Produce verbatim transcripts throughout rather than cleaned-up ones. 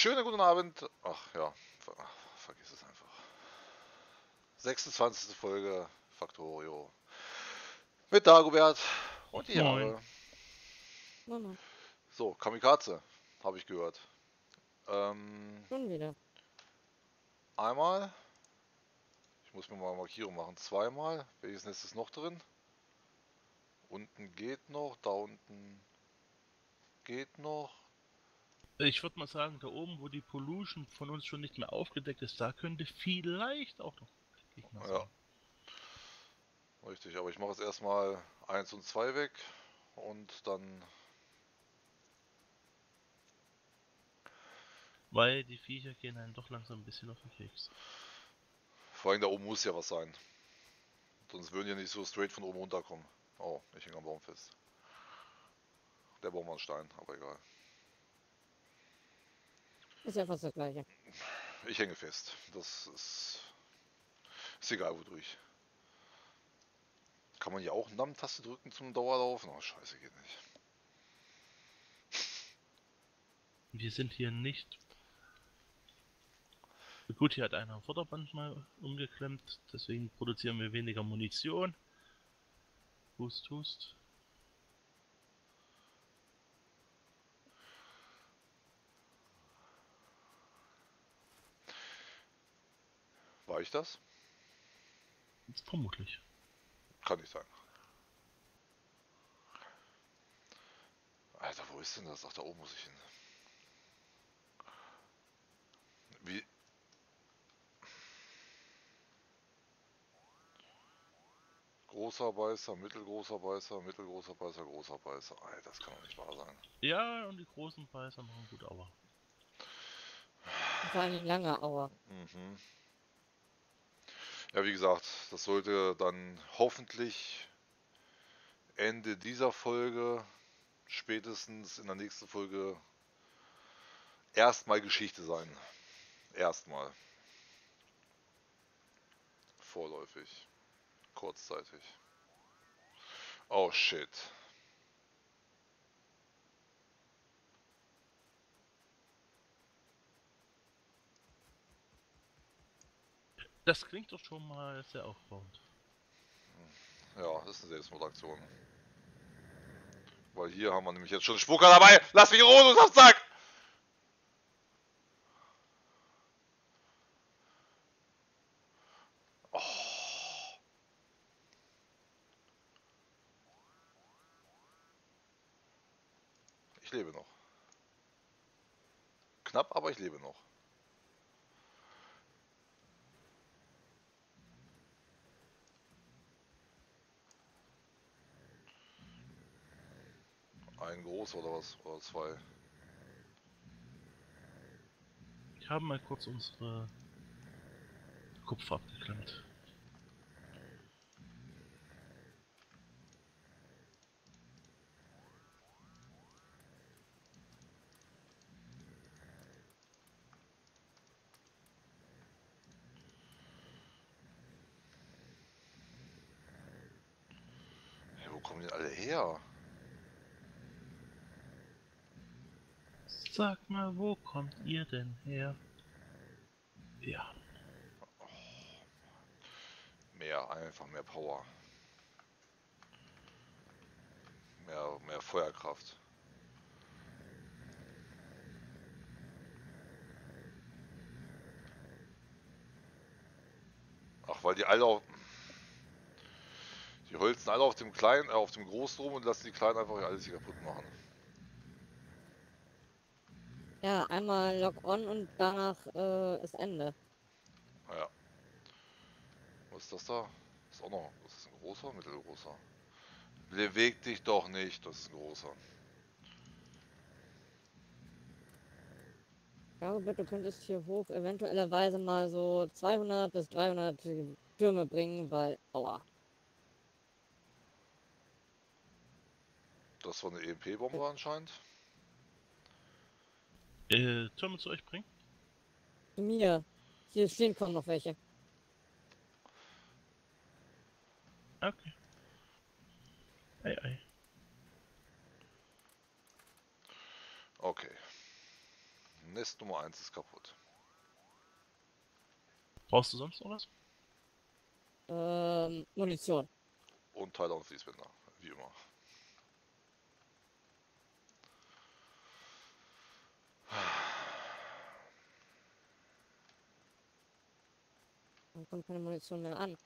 Schönen guten Abend. Ach ja, ver vergiss es einfach. sechsundzwanzigste Folge Factorio mit Dagobert und die Jahre. So, Kamikaze, habe ich gehört. Ähm, Schon wieder. Einmal. Ich muss mir mal eine Markierung machen. Zweimal. Welches Nest ist noch drin? Unten geht noch, da unten geht noch. Ich würde mal sagen, da oben, wo die Pollution von uns schon nicht mehr aufgedeckt ist, da könnte vielleicht auch noch Gegner sein. Ja. Richtig, aber ich mache jetzt erstmal eins und zwei weg und dann... Weil die Viecher gehen dann doch langsam ein bisschen auf den Keks. Vor allem da oben muss ja was sein. Sonst würden die nicht so straight von oben runterkommen. Oh, ich hänge am Baum fest. Der Baum war ein Stein, aber egal. Ist ja fast das gleiche. Ich hänge fest. Das ist, ist egal, wodurch. Kann man ja auch Namm-Taste drücken zum Dauerlauf? Na, scheiße, geht nicht. Wir sind hier nicht. Gut, hier hat einer ein Vorderband mal umgeklemmt. Deswegen produzieren wir weniger Munition. Hust, hust. War ich das? Vermutlich. Kann nicht sein. Alter, wo ist denn das? Ach, da oben muss ich hin. Wie? Großer Beißer, mittelgroßer Beißer, mittelgroßer Beißer, großer Beißer. Alter, das kann doch nicht wahr sein. Ja, und die großen Beißer machen gut Aua. Vor allem lange Aua. Mhm. Ja, wie gesagt, das sollte dann hoffentlich Ende dieser Folge, spätestens in der nächsten Folge, erstmal Geschichte sein. Erstmal. Vorläufig. Kurzzeitig. Oh shit. Das klingt doch schon mal sehr aufbauend. Ja, das ist eine Selbstmordaktion. Weil hier haben wir nämlich jetzt schon Spucker dabei. Lass mich in Ruhe, du Sack! Oh. Ich lebe noch. Knapp, aber ich lebe noch. Ein groß oder was? Oder zwei? Ich habe mal kurz unsere Kupfer abgeklemmt. Hey, wo kommen denn alle her? Sag mal, wo kommt ihr denn her? Ja. Oh, mehr, einfach mehr Power. Mehr, mehr Feuerkraft. Ach, weil die alle auf... Die holzen alle auf dem kleinen, äh, auf dem großen rum und lassen die kleinen einfach alles hier kaputt machen. Ja, einmal Lock On und danach äh, ist Ende. Ja. Was ist das da? Ist auch noch. Das ist ein großer, mittelgroßer. Beweg dich doch nicht, das ist ein großer. Ja, bitte, du könntest hier hoch eventuellerweise mal so zweihundert bis dreihundert Türme bringen, weil aua. Das war eine E M P-Bombe anscheinend. Äh, Türme zu euch bringen? Zu mir. Hier stehen kommen noch welche. Okay. Ei, ei. Okay. Nest Nummer eins ist kaputt. Brauchst du sonst noch was? Ähm, Munition. Und Teile und Fließbänder, wie immer. Dann kommt keine Munition mehr an.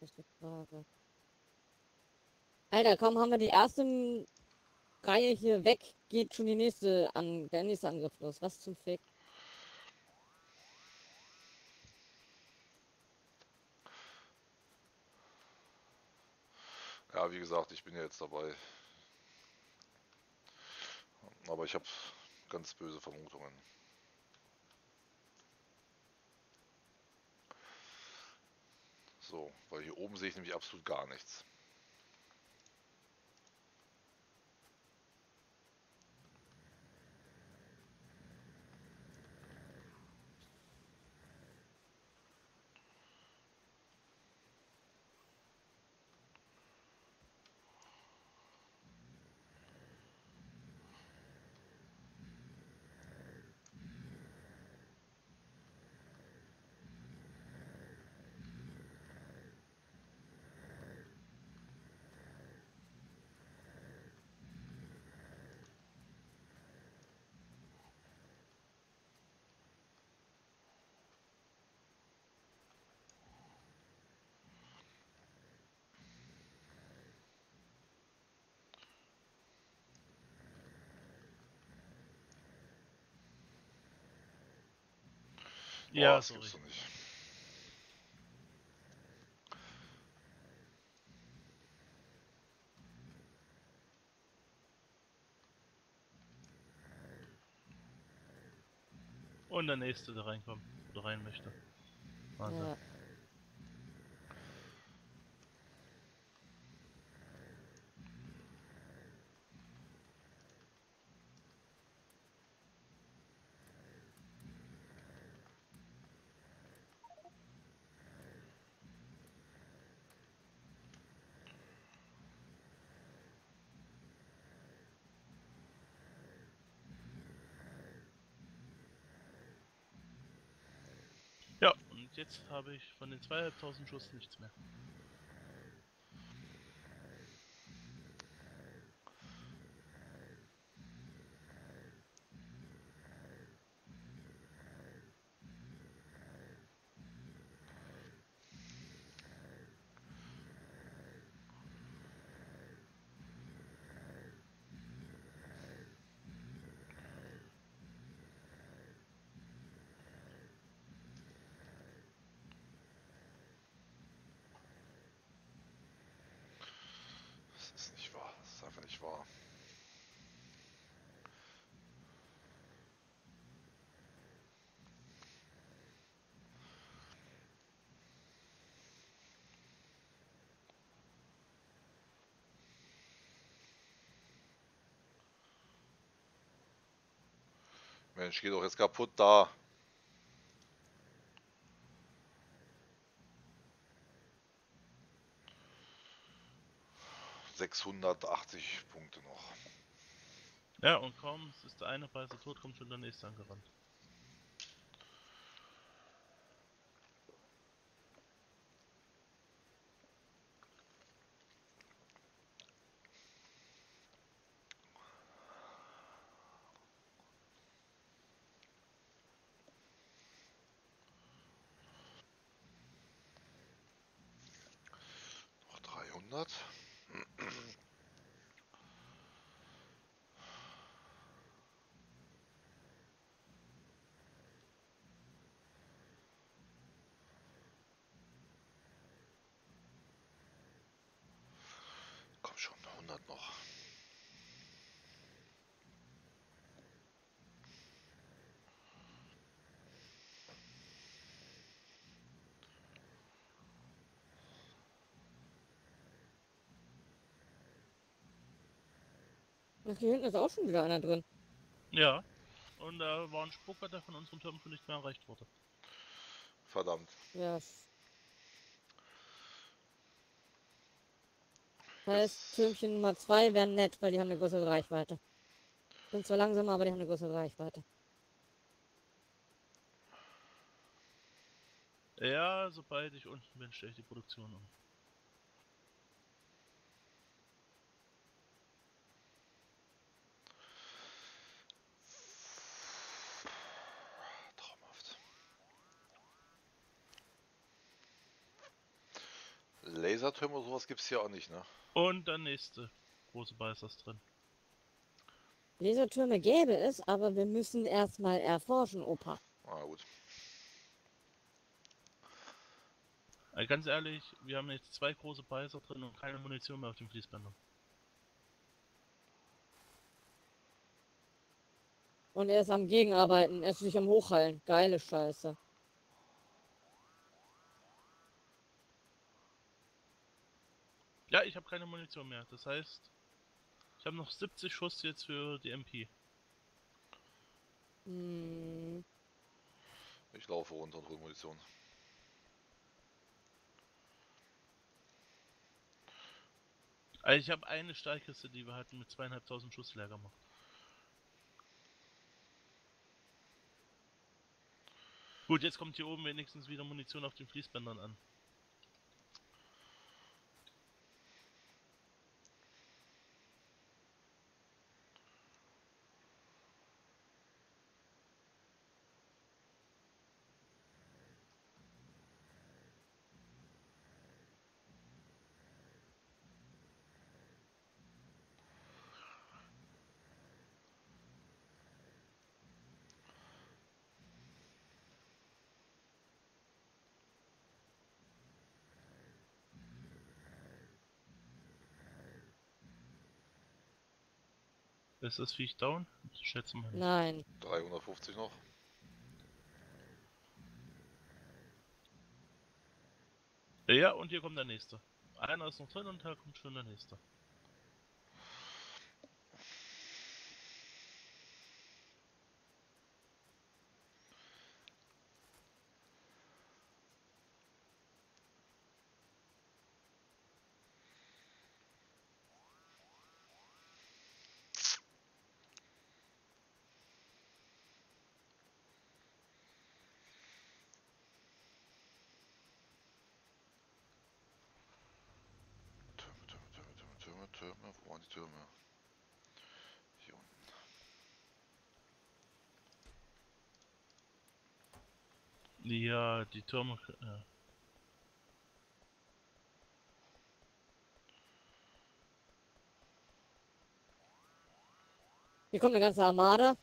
Das ist die Frage. Alter, kaum haben wir die erste Reihe hier weg, geht schon die nächste an, der nächste Angriff los. Was zum Fick? Ja, wie gesagt, ich bin ja jetzt dabei. Aber ich habe ganz böse Vermutungen. So, weil hier oben sehe ich nämlich absolut gar nichts. Oh, ja, das gibt's doch nicht. Und der nächste, der reinkommt, der rein möchte. Wahnsinn. Ja. Jetzt habe ich von den zweitausendfünfhundert Schuss nichts mehr. War. Mensch, geh doch jetzt kaputt da. sechshundertachtzig Punkte noch. Ja, und kaum ist der eine Preis tot, kommt schon der nächste angerannt. Noch dreihundert. Noch. Ach, hier hinten ist auch schon wieder einer drin. Ja, und da äh, war ein Spucker, der von unseren Türmen nicht mehr erreicht wurde. Verdammt. Ja. Yes. Das heißt, Türmchen Nummer zwei wären nett, weil die haben eine größere Reichweite. bin zwar langsamer, aber die haben eine große Reichweite. Ja, sobald ich unten bin, stelle ich die Produktion um. Traumhaft. Lasertürme oder sowas gibt es hier auch nicht, ne? Und der nächste große Ball ist das drin. Lasertürme gäbe es, aber wir müssen erstmal erforschen, Opa. Ah, gut. Also ganz ehrlich, wir haben jetzt zwei große Beißer drin und keine Munition mehr auf dem Fließbänder. Und er ist am Gegenarbeiten, er ist nicht am Hochhallen. Geile Scheiße. Ja, ich habe keine Munition mehr. Das heißt, ich habe noch siebzig Schuss jetzt für die M P. Hm. Ich laufe runter und hole Munition. Also ich habe eine Stahlkiste, die wir hatten, mit zweieinhalbtausend Schuss leer gemacht. Gut, jetzt kommt hier oben wenigstens wieder Munition auf den Fließbändern an. Ist das Viech down? Ich schätze mal. Nein. dreihundertfünfzig noch. Ja, und hier kommt der nächste. Einer ist noch drin und da kommt schon der nächste. Türme, wo waren die Türme? Hier unten. Ja, die Türme. Ja. Hier kommt eine ganze Armada.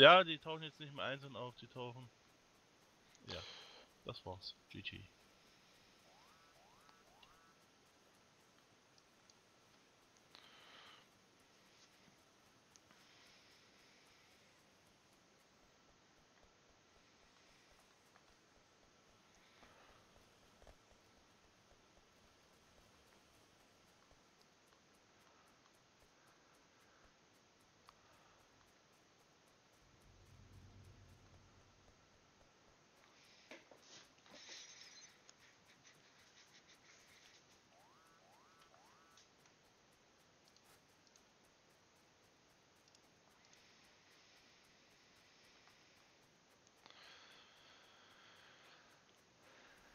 Ja, die tauchen jetzt nicht mehr einzeln auf, die tauchen. Ja, das war's. G G.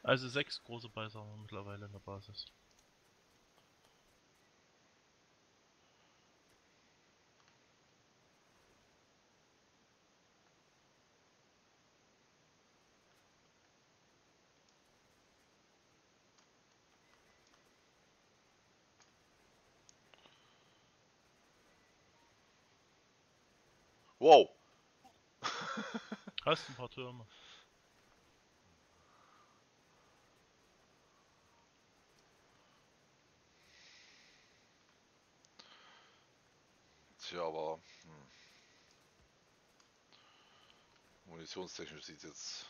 Also sechs große Beißer haben wir mittlerweile in der Basis. Wow! Hast ein paar Türme. Ja, aber hm. Munitionstechnisch sieht jetzt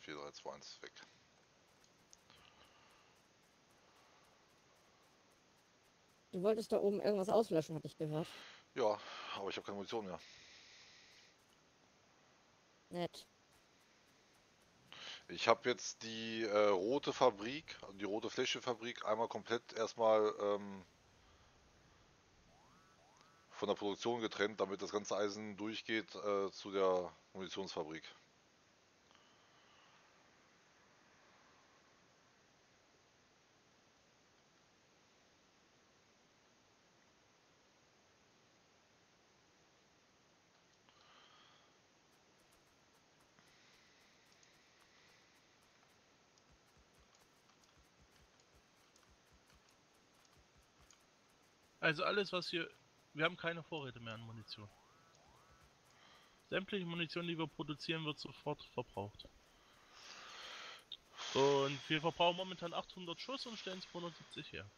vier drei zwei eins weg. Du wolltest da oben irgendwas auslöschen, hatte ich gehört. Ja, aber ich habe keine Munition mehr. Nett. Ich habe jetzt die äh, rote Fabrik, also die rote Fläschenfabrik, einmal komplett erstmal ähm, von der Produktion getrennt, damit das ganze Eisen durchgeht äh, zu der Munitionsfabrik. Also alles, was wir... Wir haben keine Vorräte mehr an Munition. Sämtliche Munition, die wir produzieren, wird sofort verbraucht. Und wir verbrauchen momentan achthundert Schuss und stellen zweihundertsiebzig her.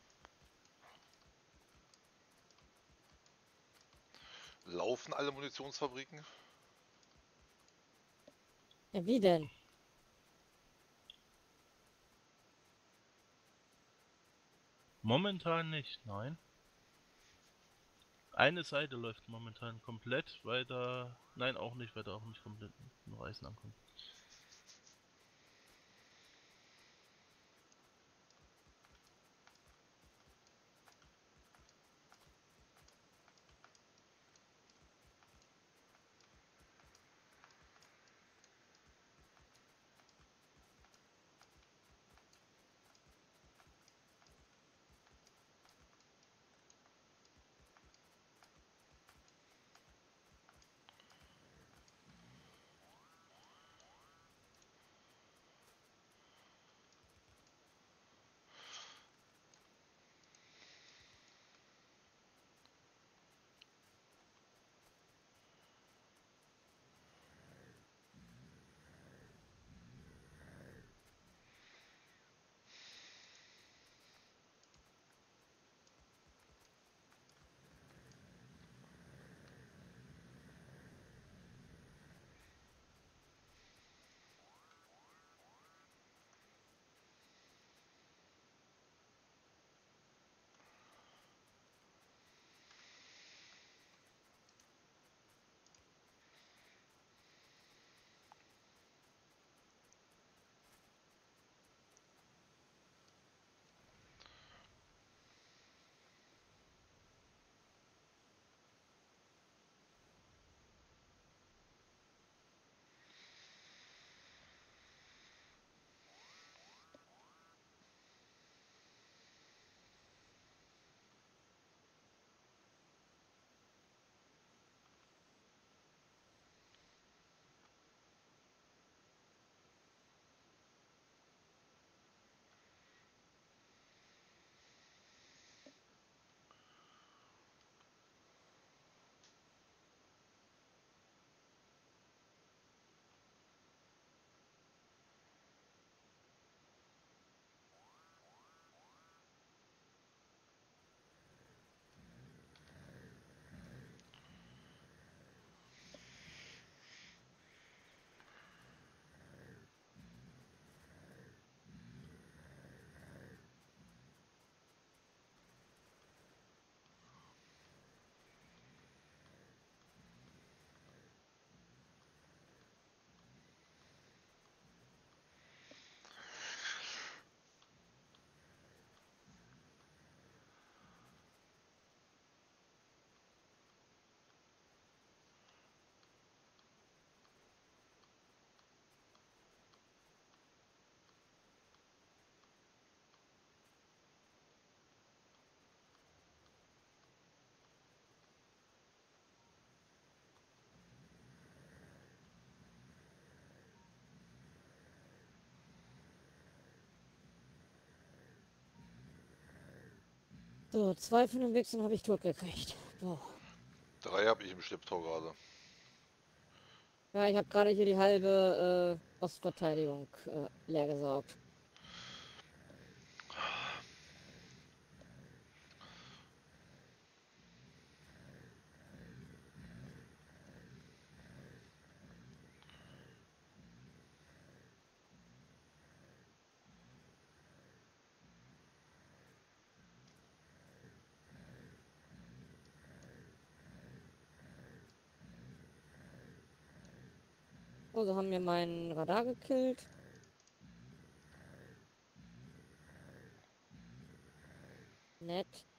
Laufen alle Munitionsfabriken? Ja, wie denn? Momentan nicht, nein. Eine Seite läuft momentan komplett, weil da... Nein, auch nicht, weil da auch nicht komplett nur Eisen ankommt. So, zwei von den Wichsern habe ich tot gekriegt. Boah. Drei habe ich im Schlepptau gerade. Ja, ich habe gerade hier die halbe äh, Ostverteidigung äh, leer gesaugt. Matrosen haben mir meinen Radar gekillt. Nett.